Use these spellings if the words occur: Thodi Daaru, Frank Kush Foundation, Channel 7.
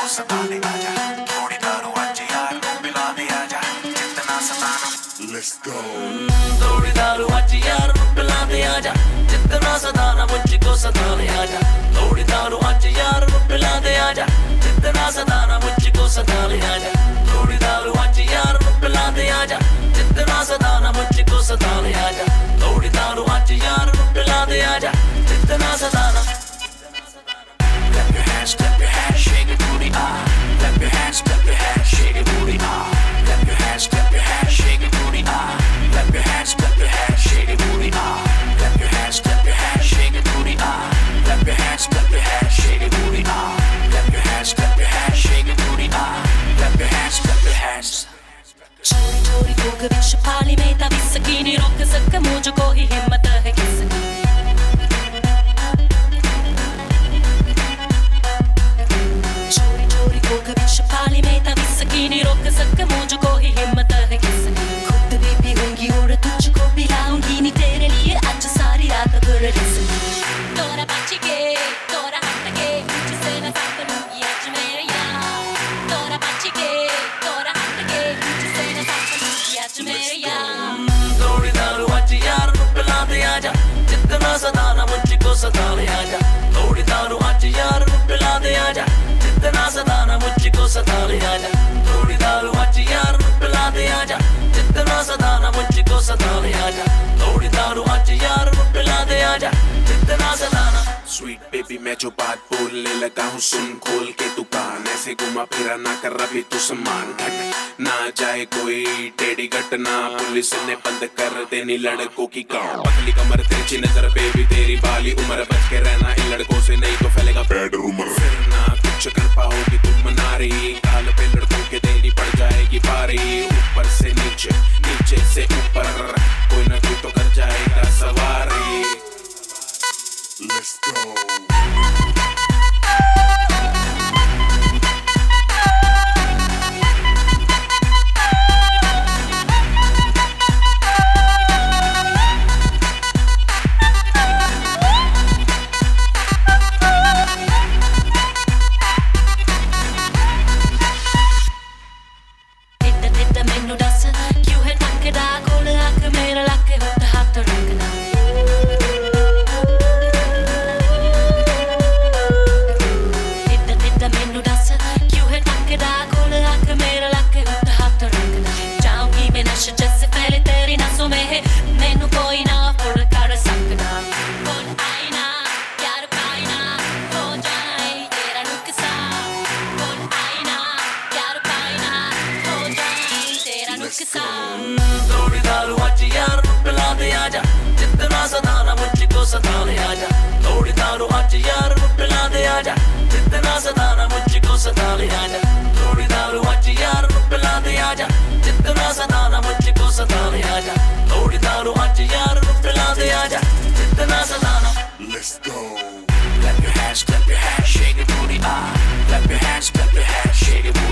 Let's go. Thodi Daaru aaj yaar pila de aaja, jitna sadana mujhko sadane aaja. Thodi Daaru aaj yaar pila de aaja, jitna sadana mujhko sadane aaja. Thodi Daaru aaj yaar pila de aaja, jitna sadana mujhko sadane aaja. Thodi Daaru aaj yaar pila de aaja, jitna sadana. Clap your hands, shake your booty, ah. Clap your hands, shake your booty, ah. Clap your hands, shake your booty, ah. Clap your hands, shake your booty, ah. Clap your hands, shake your booty, ah. Clap your hands, shake your booty, ah. Clap your hands, shake your booty, ah. Clap your hands. Chori chori koke vich pali mein ta visaki ni rok sak mujhko hi himmat hai kiski. Pali mein ta visaki ni rok sak mujhko hi himmat hai kiski. Khud bhi pihungi aur tujhko pilaungi ni tere liye aaj saari raat bhar riski. Tora bach ke, tora hat ke, tujhse na sapanungi aaj mere yaar. Tora bach ke, tora hat ke, tujhse na sapanungi aaj mere yaar. Thodi Daaru aaj yaar pila de aaja, jitna sadana mujhko sadane aaja. Thodi Daaru aaj yaar pila de aaja. Jitna sadana mujhko sadane aaja, Thodi Daaru aaj yaar pila de aaja. Jitna sadana mujhko sadane aaja, Thodi Daaru aaj yaar pila de aaja. Jitna sadana. Sweet baby, मैं जो बात बोलने लगा हूँ सुन खोल के दुकान. ऐसे घुमा फिरा ना कर रवि तू सम्मान. घट ना जाए कोई टेढ़ी घटना. पुलिस ने बंद कर देनी लड़कों की गाँव. पतली कमर तेजी नजर बेबी तेरी बाली उम्र. बच के रहना इन लड़कों से नहीं तो फैलेगा बैड रूमर. फिर ना कुछ कर पाओगी तुम मना रही. काल पे लड़कों के देनी पड़ जाएगी पारी. ऊपर से नीचे नीचे से ऊपर. कोई ना कोई तो कर जाएगा सवारी. Let's go. Thodi Daaru aaj yaar pila de aaja, jitna sadana mujhko sadane aaja. Thodi Daaru aaj yaar pila de aaja, jitna sadana mujhko sadane aaja. Thodi Daaru aaj yaar pila de aaja, jitna sadana mujhko sadane aaja. Thodi Daaru aaj yaar pila de aaja, jitna sadana. Let's go. Clap your hands, shake your booty, ah. Clap your hands, shake your booty.